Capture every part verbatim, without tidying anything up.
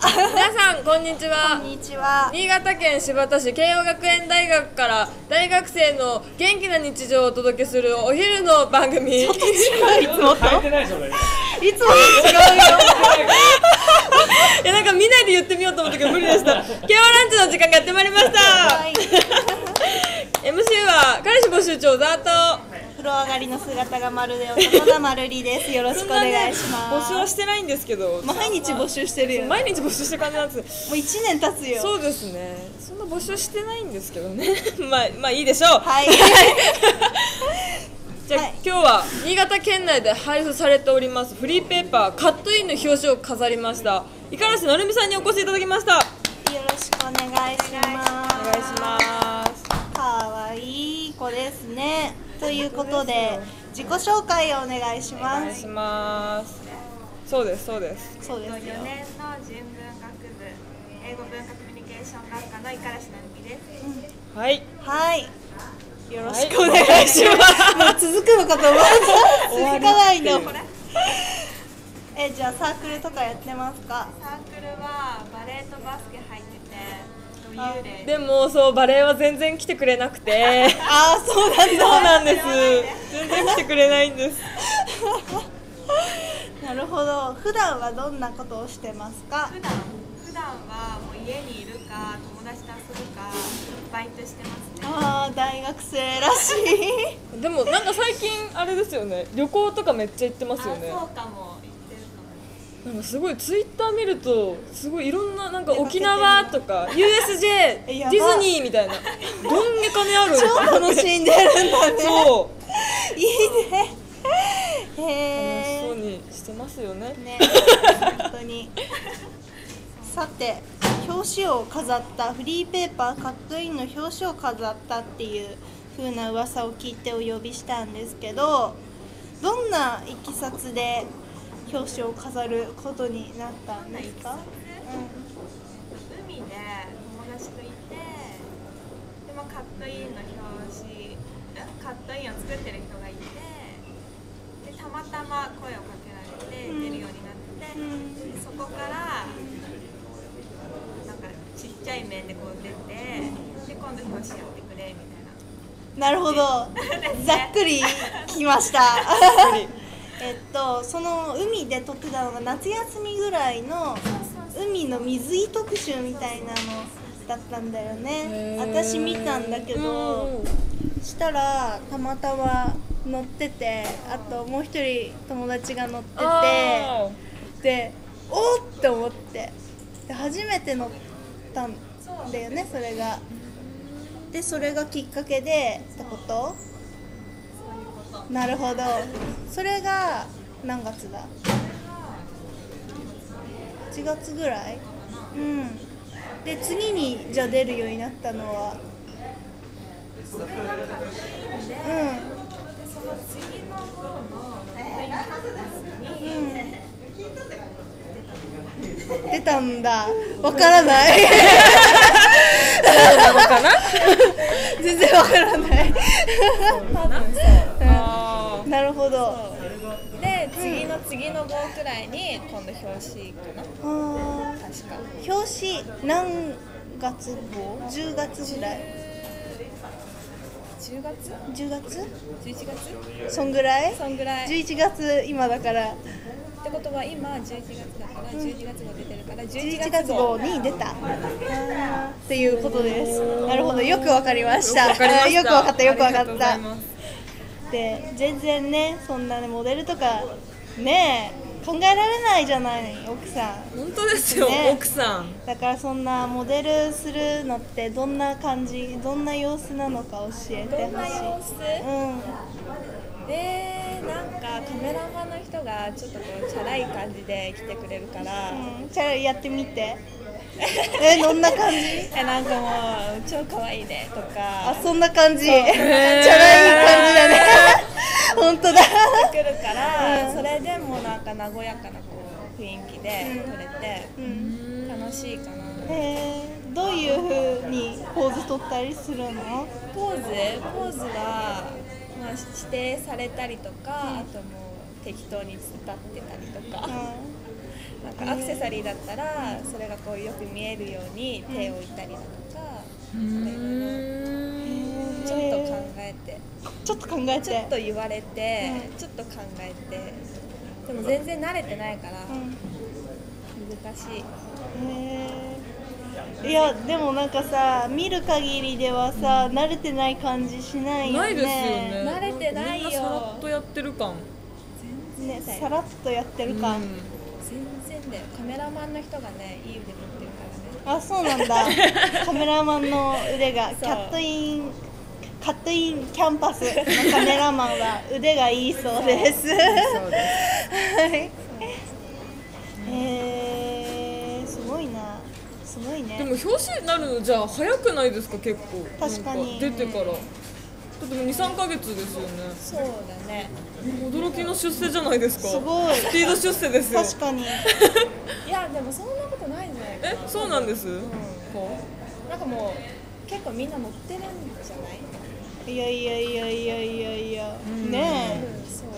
皆さんこんにちは。こんにちは。新潟県新発田市慶応学園大学から大学生の元気な日常をお届けするお昼の番組。ちょっと違う、いつもと変えてないじゃないいつもと違うよいやなんか見ないで言ってみようと思ったけど無理でした。慶応ランチの時間がやってまいりましたエムシー は彼氏募集長ザート。風呂上がりの姿がまるで男がまるりです。よろしくお願いします。ね、募集はしてないんですけど、毎日募集してるよ、ね。毎日募集してる感じなんです。もう一年経つよ。そうですね。そんな募集してないんですけどね。まあまあいいでしょう。はい。じゃあ、はい、今日は新潟県内で配布されておりますフリーペーパーカットインの表紙を飾りました。五十嵐なるみさんにお越しいただきました。よろしくお願いします。お願いします。可愛い子ですね。ということで自己紹介をお願いします。お願いします。そうですそうです。そうですよ。よねんの人文学部英語文化コミュニケーション学科の五十嵐なるみです。うん、はいはい。よろしくお願いします。まあ続くのかと思った。続かないの。えじゃあサークルとかやってますか？サークルはバレエとバスケ入ってて。でもそうバレエは全然来てくれなくてああそうなんそうなんです全然来てくれないんですなるほど。普段はどんなことをしてますか？普段普段はもう家にいるか友達と遊ぶかバイトしてますね。ああ大学生らしいでもなんか最近あれですよね、旅行とかめっちゃ行ってますよね。あそうかも。なんかすごいツイッター見るとすごいいろんななんか沖縄とか ユーエスジェー ディズニーみたいなどんげ金ある超楽しんでるんだねそういいねへ楽しそうにしてますよねね本当にさて表紙を飾ったフリーペーパーカットインの表紙を飾ったっていう風な噂を聞いてお呼びしたんですけど、どんな経緯で表紙を飾ることになったんですか？うん、海で友達といて、でもカットインの表紙、カットインを作ってる人がいて、でたまたま声をかけられて出るようになって、うん、そこからなんかちっちゃい面でこう出て、で今度表紙やってくれみたいな。なるほど、ざっくりきました。えっと、その海で撮ってたのが夏休みぐらいの海の水着特集みたいなのだったんだよね。私見たんだけど、したらたまたま乗ってて、あともう一人友達が乗ってて、でおーって思って、で初めて乗ったんだよねそれが。でそれがきっかけでってこと？なるほど。それが何月だ？いちがつぐらい？うん。で次にじゃあ出るようになったのは、それがカットインで、その次の頃のうん出たんだ。わからない。そうなのかな？全然わからない。多分そう。なるほど。で、次の次の号くらいに今度表紙かな。あ確か。表紙何月号？じゅうがつぐらい。じゅうがつ？じゅうがつ？じゅういちがつ？そんぐらい？そんぐらい。じゅういちがつ今だから。ってことは今じゅういちがつだからじゅういちがつが出てるからじゅういちがつ号に出たっていうことです。なるほど、よくわかりました。よくわかったよくわかった。全然ね、そんなねモデルとかね考えられないじゃない奥さん。本当ですよ、ね、奥さん。だからそんなモデルするのってどんな感じ、どんな様子なのか教えてほしい。どんな様子？うん。で、なんかカメラマンの人がちょっとこうチャラい感じで来てくれるから。うん、チャラいやってみて。えどんな感じ？えなんかもう超可愛いねとか。あそんな感じ。チャラい感じだね。本当だ。来るから、うん、それでもなんか和やかなこう雰囲気で撮れて、うん、楽しいかな。へー、どういう風にポーズ撮ったりするの？ポーズポーズはまあ指定されたりとか、うん、あともう適当に突っ立ってたりとか。うんなんかアクセサリーだったらそれがこうよく見えるように手を置いたりだとか、ちょっと考えてちょっと考えてちょっと言われて、うん、ちょっと考えて、でも全然慣れてないから難しい。いやでもなんかさ、見る限りではさ、うん、慣れてない感じしないよね。ないですよね。慣れてないよ。みんなさらっとやってる感。全然ね、さらっとやってる感。うん、全然だよ。カメラマンの人がね、いい腕持ってるからね。あ、そうなんだ。カメラマンの腕がキャットインカットインキャンパスのカメラマンは腕がいいそうです。そうです。すごいね。でも表紙になるのじゃあ早くないですか？結構確かに出てから、うん、だってもうに、さんかげつですよね。そうだね。驚きの出世じゃないですか。すごいスピード出世ですよ。確かに。いやでもそんなことないんじゃないかな。え、そうなんです、うん、なんかもう結構みんな乗ってるんじゃない？いやいやいやいやいやいや、うん、ねえ、そう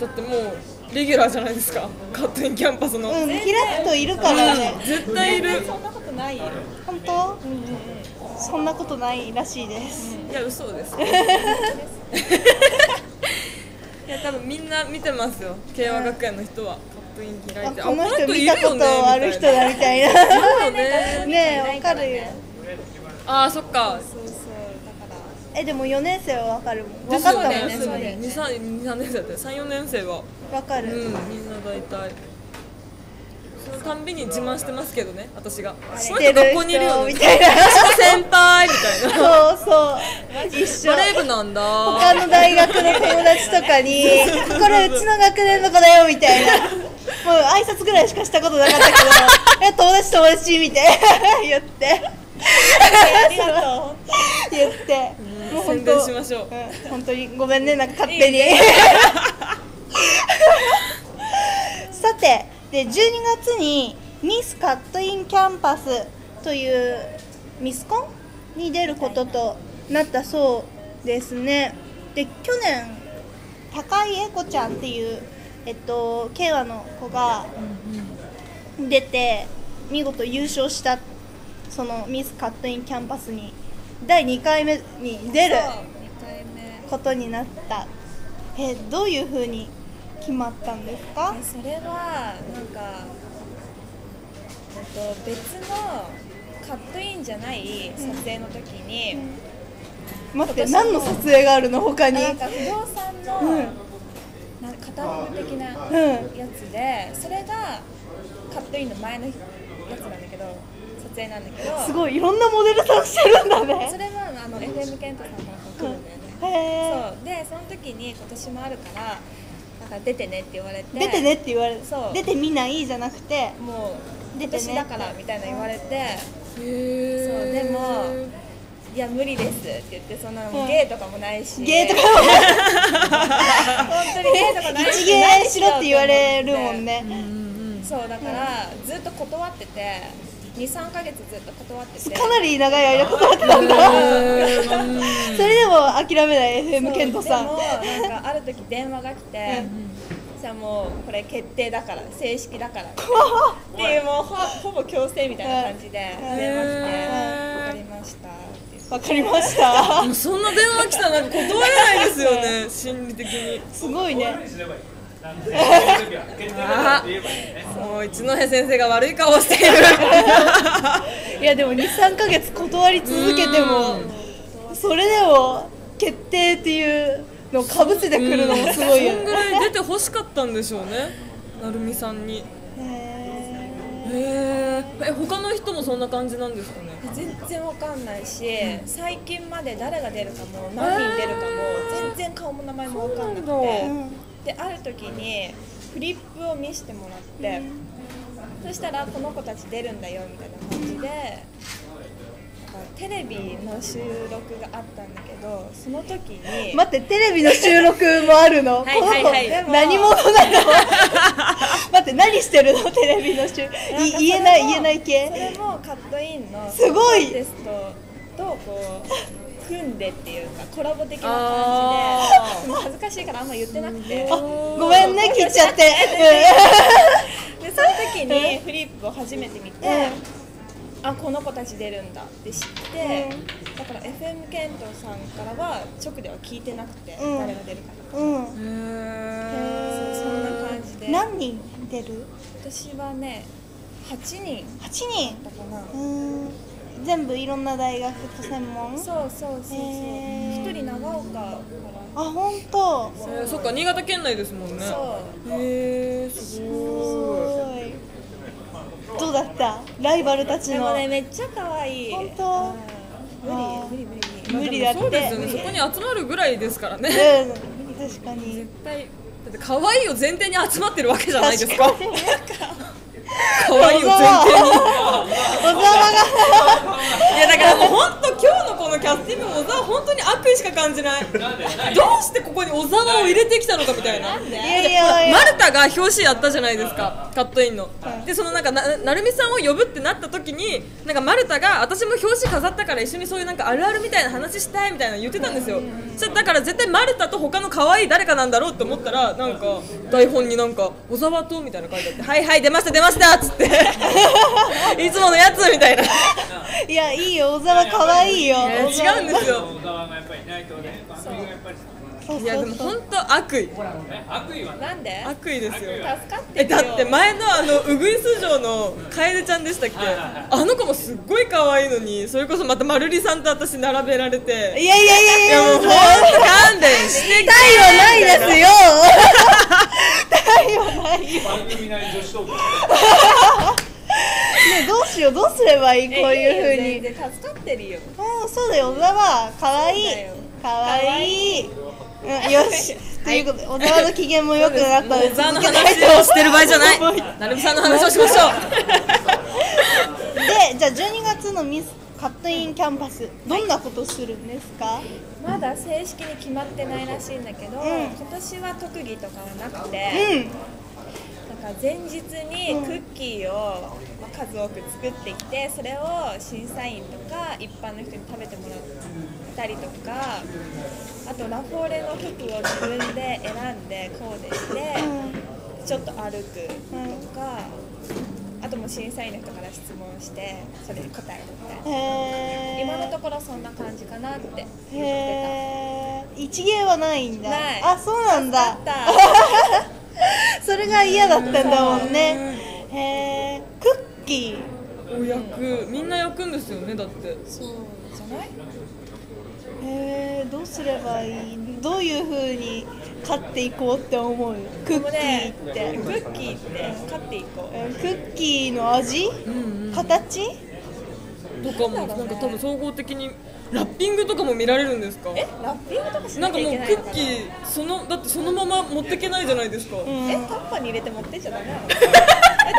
だってもうレギュラーじゃないですか、カットインキャンパスの。うん、キラッといるからね。絶対いる。そんなことないよ。本当？うん、そんなことないらしいです。うん、いや、嘘です。いや、多分みんな見てますよ、慶和学園の人は。カットインキライって、あ、この人見たことある人だみたいな。そうね。ねえ、わかるよ。ああ、そっか。え、でもよねん生は分かるもん。分かったもんね。に、さんねん生だったよ。さん、よねんせいは分かる。うん、みんな大体そのたんびに自慢してますけどね、私がその人学校にいるよねみたいな、先輩みたいな。そうそう、一緒バレー部なんだ。他の大学の友達とかにこれうちの学年の子だよみたいな、もう挨拶ぐらいしかしたことなかったけど、え、友達友達みたいな言ってありがとう言って宣伝しましょう。うん、本当にごめんね、なんか勝手に。さて、でじゅうにがつにミスカットインキャンパスというミスコンに出ることとなったそうですね。で去年高井絵子ちゃんっていうえっと慶和の子が出て見事優勝したそのミスカットインキャンパスに。だいにかいめに出ることになった。え、どういうふうに決まったんですか？それはなんか、えっと、別のカットインじゃない撮影の時に、うんうん、待って、何の撮影があるの他に？なんか不動産の、うん、なんかカタログ的なやつで、それがカットインの前のやつなんだけど。なんだけど、すごいいろんなモデルさんしてるんだね。それはあの エフエム ケントさんから来るんだよね。そうで、その時に今年もあるからなんか出てねって言われて、出てねって言われて、出てみないじゃなくてもう出てねだからみたいな言われて、そうでもいや無理ですって言って、そんなゲーとかもないし、ゲーとかも本当にゲーとかないし、一芸しろって言われるもんね。そうだからずっと断ってて。に、さんかげつずっと断ってて、かなり長い間断ってたんだ。それでも諦めない エフエム ケントさん。でもなんかある時電話が来て、じゃあもうこれ決定だから正式だからっていう、もうほぼ強制みたいな感じで電話来て、分かりました分かりましたそんな電話来たらなんか断れないですよね、心理的に。すごいね。もう一戸先生が悪い顔している。いやでもに、さんかげつ断り続けても、それでも決定っていうのをかぶせてくるのもすごいよね。そんぐらい出てほしかったんでしょうね、なるみさんに。へえ、他の人もそんな感じなんですかね？全然わかんないし、最近まで誰が出るかも何人出るかも全然顔も名前もわかんなくて、である時にフリップを見せてもらって、うん、そしたらこの子たち出るんだよみたいな感じで、テレビの収録があったんだけど、その時に待って、テレビの収録もあるの？はいはいはい、この子何者なの？待って、何してるの？テレビの収録言えない言えない系。それもカットインのすごいですとどうこう。組んでっていうかコラボ的な感じで、恥ずかしいからあんま言ってなくて、ごめんね、切っちゃって。時にフリップを初めて見て、あ、この子たち出るんだって知って、だから エフエム ケントさんからは直では聞いてなくて、誰が出るかとか、そんな感じで。何人出る？私はね、はちにん。はちにんだかな。全部いろんな大学と専門。そうそうそうそう。一人長岡から。あ、本当。そっか、新潟県内ですもんね。そう。へえ、すごい。どうだった？ライバルたちの。でもね、めっちゃ可愛い。本当。無理無理無理無理だって。そうですよね。そこに集まるぐらいですからね。うん、確かに。絶対。だって可愛いを前提に集まってるわけじゃないですか。可愛いを前提に。小沢が。いやだからもう本当今日のこのキャスティングも小沢本当に悪意しか感じない。どうしてここに小沢を入れてきたのかみたいな。マルタが表紙やったじゃないですか、カットインの。でそのなんか な, なるみさんを呼ぶってなった時になんかマルタが私も表紙飾ったから一緒にそういうなんかあるあるみたいな話したいみたいなの言ってたんですよ。だから絶対マルタと他の可愛い誰かなんだろうって思ったらなんか台本になんか小沢とみたいな書いてあって、はいはい出ました出ましたっつっていつものやつみたいな。いやいいよ、小沢可愛いよ。違うんですよ。小沢がやっぱりいないとね、番組がやっぱり。いやでも本当悪意。悪意はなんで？悪意ですよ。助かってるよ。だって前のあのうぐいす嬢の楓ちゃんでしたっけ？あの子もすっごい可愛いのに、それこそまたまるりさんと私並べられて。いやいやいやいや。もう本当勘弁してきて。太陽ないですよ。太陽ないよ。番組内女子トーク。ね、どうしよう、どうすればいい、こういう風に。で、助かってるよ。うん、そうだよ、小沢、可愛い。可愛い。うん、よし。ということで、小沢の機嫌も良くなったので、小沢の話をしてる場合じゃない。なるみさんの話をしましょう。で、じゃあ、じゅうにがつのミスカットインキャンパス、どんなことするんですか？まだ正式に決まってないらしいんだけど、今年は特技とかはなくて。前日にクッキーを数多く作ってきて、それを審査員とか一般の人に食べてもらったりとか、あとラフォーレの服を自分で選んでコーデしてちょっと歩くとか、あとも審査員の人から質問してそれに答えるみたいな。今のところそんな感じかなって言ってた。一芸はないんだ。ない。あ、そうなんだ。それが嫌だったんだもんね。へえ、クッキーを焼く、みんな焼くんですよね、だって。そうじゃない？へえ、どうすればいい？どういう風に勝っていこうって思う？クッキーって。クッキーって勝っていこう。クッキーの味？形？とかもなんか多分総合的に。ラッピングとかも見られるんですか？え、ラッピングとかしなきゃいけないのかな？なんかもうクッキーそのだってそのまま持ってけないじゃないですか。え、タッパーに入れて持ってっちゃダメなの？え、ダ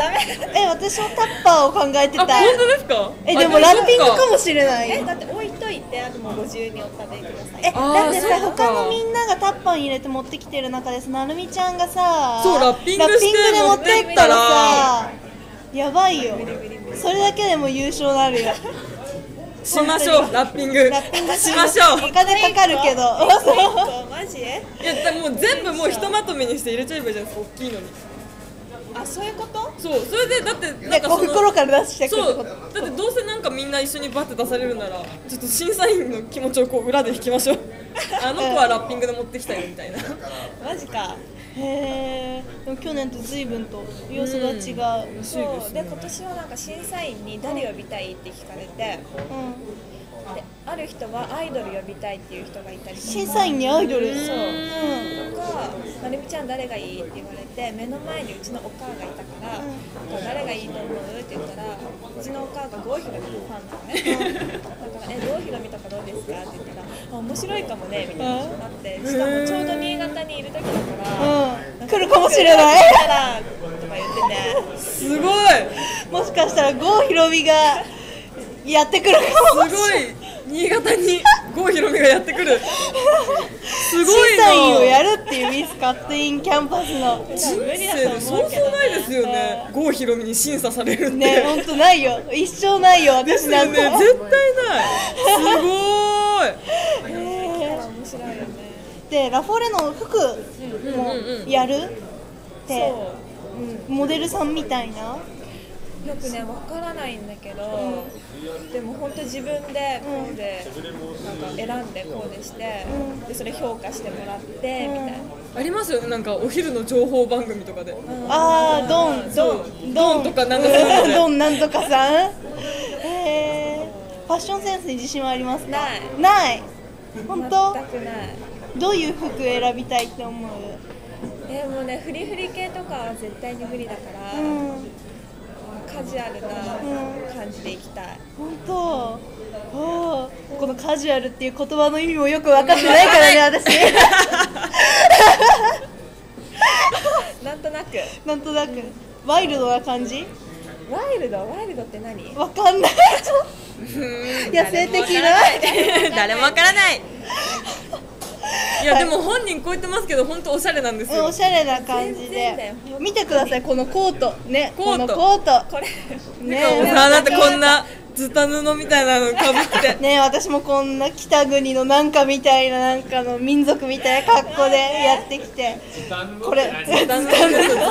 メ。え、私はタッパーを考えてた。あ、本当ですか？え、でもラッピングかもしれない。え、だって置いといてあともうご自由にお食べください。え、だってさ他のみんながタッパーに入れて持ってきてる中でさ、なるみちゃんがさ、そうラッピングして持ってったらさ、やばいよ。それだけでも優勝なるよ。しましょう、ラッピングしましょう。お金かかるけど。マジ？いや、もう全部もうひとまとめにして入れちゃえばいいじゃないですか、大きいのに。あ、そういうこと？そう、それでだってなんかお袋から出してくるってこと。そう、だってどうせなんかみんな一緒にバッて出されるならちょっと審査員の気持ちをこう裏で引きましょう。あの子はラッピングで持ってきたよみたいな。マジか。へー、でも去年と随分と様子が違う、うん、そうで今年はなんか審査員に誰呼びたいって聞かれて、うん、である人はアイドル呼びたいっていう人がいたりとか、審査員にアイドル、そう、うん、とか「なるみちゃん誰がいい？」って言われて、目の前にうちのお母がいたから「うん、誰がいいと思う？」って言ったら、うちのお母が郷ひろみのファンなのね。だから「え、郷ひろみとかどうですか？」って言ったら「あ、面白いかもね」みたいなのがあって、しかもちょうど新潟にいる時だから。うん、来るかもしれないとか言ってて、すごい。もしかしたら郷ひろみがやってくるかもしれない。すごい、新潟に郷ひろみがやってくる。すごいな。審査員をやるっていうミスカットインキャンパスの人生でそうそうないですよね。郷ひろみに審査されるってね、ほんとないよ、一生ないよ、私なんて。ですよね、絶対ない。すごい。へえ、面白いよね。で、ラフォーレの服もやるってうん、モデルさんみたいなよくね、わからないんだけど、うん、でも本当自分でこうで、うん、なんか選んでこうでして、うん、でそれ評価してもらって、うん、みたいなありますよね、なんかお昼の情報番組とかで、うん、あー、ドン、ドン、ドンとかなんとかさんドンなんとかさんへー、ファッションセンスに自信はありますか？ないない本当？全くないどういう服選びたいって思う？えー、もうね、フリフリ系とかは絶対に無理だから、うんカジュアルな感じでいきたい。本当、おこのカジュアルっていう言葉の意味もよく分かってないからね、私。なんとなく。なんとなく。ワイルドな感じ？ワイルド、ワイルドって何？わかんない。野生的な。誰もわからない。いやでも本人こう言ってますけど本当おしゃれなんですよ。おしゃれな感じで見てくださいこのコートねコートコートこれねお花だってこんなズタ布みたいなのかぶってね私もこんな北国のなんかみたいななんかの民族みたいな格好でやってきてこれズタ布ズ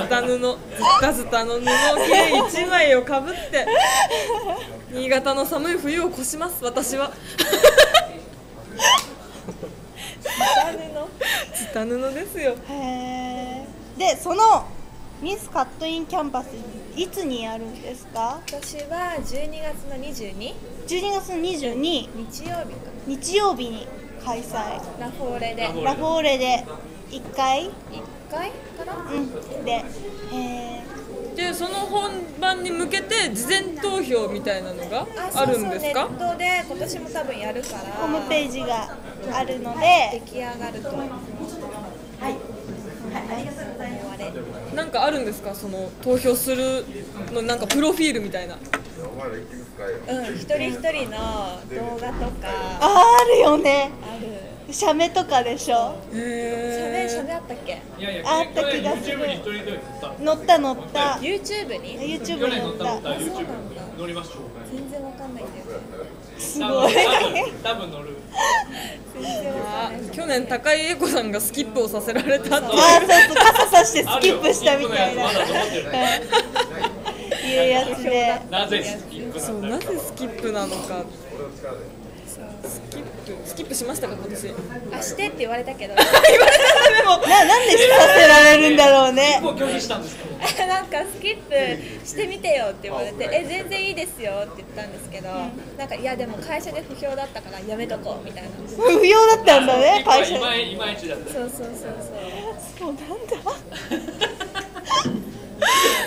タ布ズタズタの布を一枚をかぶって新潟の寒い冬を越します私は。ツタ布ですよ。へー。で、そのミスカットインキャンパスいつにやるんですか？私はじゅうにがつのにじゅうに じゅうにがつのにじゅうに日曜日か日曜日に開催ラフォーレでラフォーレでいっかいいっかいかなうんでへーで、その本番に向けて事前投票みたいなのがあるんですか？そうそうネットで今年も多分やるからホームページがあるので、はい、出来上がると思います。はい、はい、ありがとうございます。なんかあるんですか？その投票するのなんかプロフィールみたいな。うん、一人一人の動画とか。あ、あるよね。ある。シャメとかでしょ。シャメ、シャメあったっけ？いやいやあった気がする。乗った乗った。YouTube に ？YouTube に乗った。そうなんだ。乗りましょう。全然わかんないんだよ。すごい。多分乗る。全然わかんない。去年高井英子さんがスキップをさせられたって。ああ、そうそう。傘さしてスキップしたみたいな。いうやつで。なぜスキップ？そう、なぜスキップなのか。スキップスキップしましたか今年？あしてって言われたけど。言われたでも。ななんでしてさせられるんだろうね。もう拒否したんですか？なんかスキップしてみてよって言われて、え全然いいですよって言ったんですけど、なんかいやでも会社で不評だったからやめとこうみたいな。不評だったんだね会社。いまいちだった。そうそうそうそう。そうなんだ。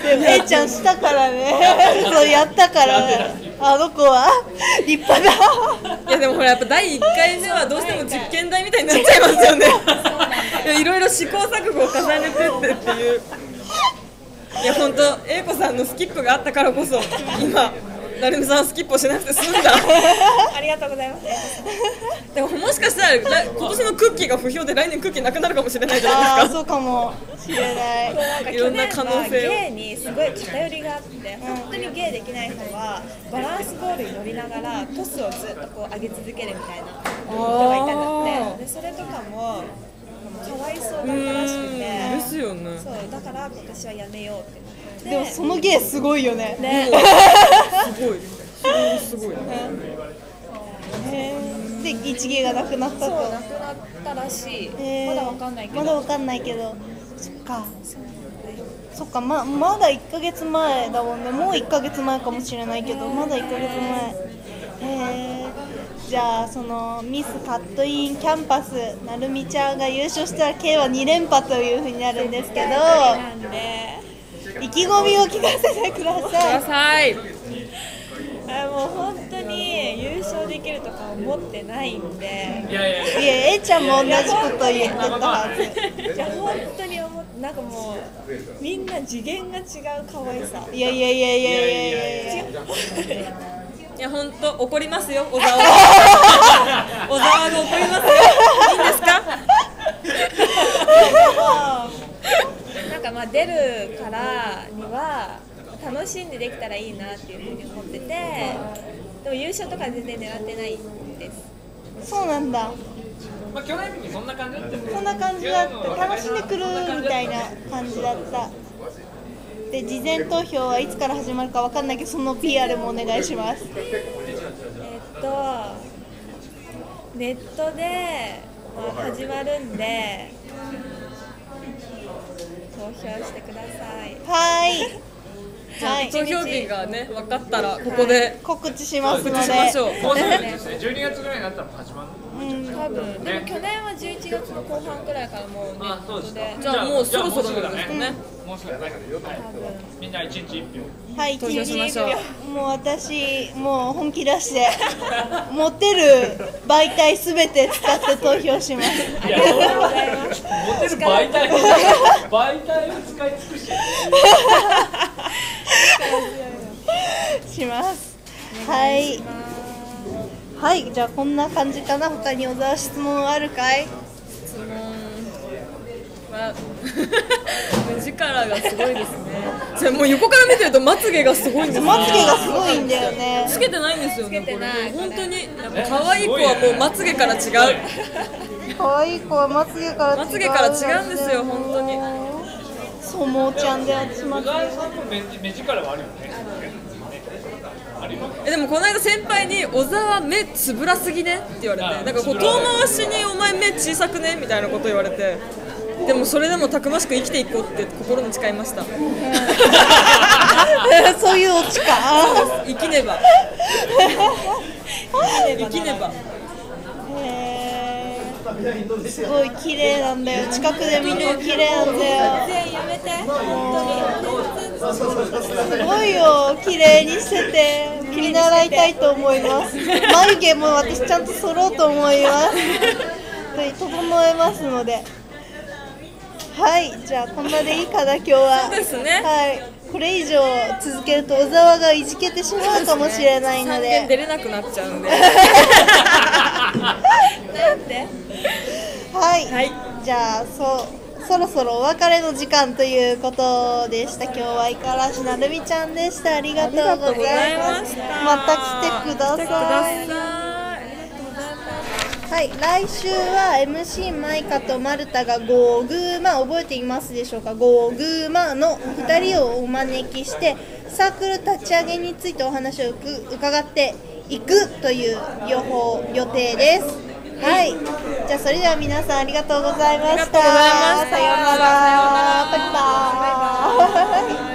でもAちゃんしたからね。そうやったからね。あの子は立派だ。いやでもほらやっぱだいいっかいめはどうしても実験台みたいになっちゃいますよね。いろいろ試行錯誤を重ねてってっていう。いや本当英子さんのスキップがあったからこそ今成美さんスキップをしなくて済んだ。ありがとうございます。でももしかしたら今年のクッキーが不評で来年クッキーなくなるかもしれないじゃないですか。ああそうかもしれない。いろんな可能性。ゲイにすごい偏りがあって、本当にゲイできない人はバランスボールに乗りながらトスをずっとこう上げ続けるみたいな人がいたんだって。でそれとかも可哀想だったらしくて。ですよね。そうだから今年はやめようって。でもその芸すごいよね。ね。すごい。すごい。で一芸がなくなったと。そうなくなったらしい。まだわかんないけど。まだわかんないけど。そっか。そっかままだいっかげつまえだもんね。もういっかげつまえかもしれないけどまだいっかげつまえ。じゃあそのミスカットインキャンパスなるみちゃんが優勝したら K はにれんぱというふうになるんですけど。意気込みを聞かせてください。あもう本当に優勝できるとか思ってないんで。いやいやいや。Aちゃんも同じこと言ってたはず。いや本当に思ってなんかもうみんな次元が違う可愛さ。いやいやいやいやいやいやいや。いや本当怒りますよ小沢。小沢が怒りますよ。いいんですか？なんかまあ出るからには楽しんでできたらいいなっていうふうに思ってて、でも優勝とか全然狙ってないです。そうなんだ。まあ去年にそんな感じだった。そんな感じだった。楽しんでくるみたいな感じだった。で事前投票はいつから始まるかわかんないけど、その ピーアール もお願いします。えっとネットで始まるんで投票してください。はい。投票日がね分かったらここで告知しますので、じゅうにがつぐらいになったら始まる。多分でも去年はじゅういちがつの後半ぐらいからもうネットで、じゃあもうそろそろですね。もうすぐだね。みんないちにちいっぴょう。はい、投票しましょう。もう私もう本気出して持てる媒体すべて使って投票します。ありがとうございます。持てる媒体媒体を使い尽くして。します。はい。はい、じゃあこんな感じかな。他に小沢質問あるかい？質問は目力がすごいですね。じゃもう横から見てるとまつげがすごいんですよ。まつげがすごいんだよね。つけてないんですよね。これ本当に可愛い子はもうまつげから違う。可愛い子はまつげから違う。まつげから違うんですよ本当に。そう、もうちゃんで集まって小沢さんも目力はあるよね。でもこの間先輩に小沢目つぶらすぎねって言われて、なんかこう遠回しにお前目小さくねみたいなこと言われて、でもそれでもたくましく生きていこうって心に誓いました。そういうオチか。生きねば生きねば。すごい綺麗なんだよ。近くで見ても綺麗なんだよ。全やめて。本当にすごいよ。綺麗にしてて見習いたいと思います。眉毛も私ちゃんと揃うと思います。整えますので。はい、じゃあこんなでいいかな今日は。そうですね。はい。これ以上続けると小沢がいじけてしまうかもしれないので、さんけん出れなくなっちゃうんでなんではい、はい、じゃあ そ, そろそろお別れの時間ということでした。今日は五十嵐なるみちゃんでした。ありがとうございます。また来てください。はい、来週は エムシー マイカとマルタがゴーグーマ覚えていますでしょうか。ゴーグーマのふたりをお招きしてサークル立ち上げについてお話を伺っていくという予報予定です。はい、じゃあそれでは皆さんありがとうございました。さようなら。バイバーイ。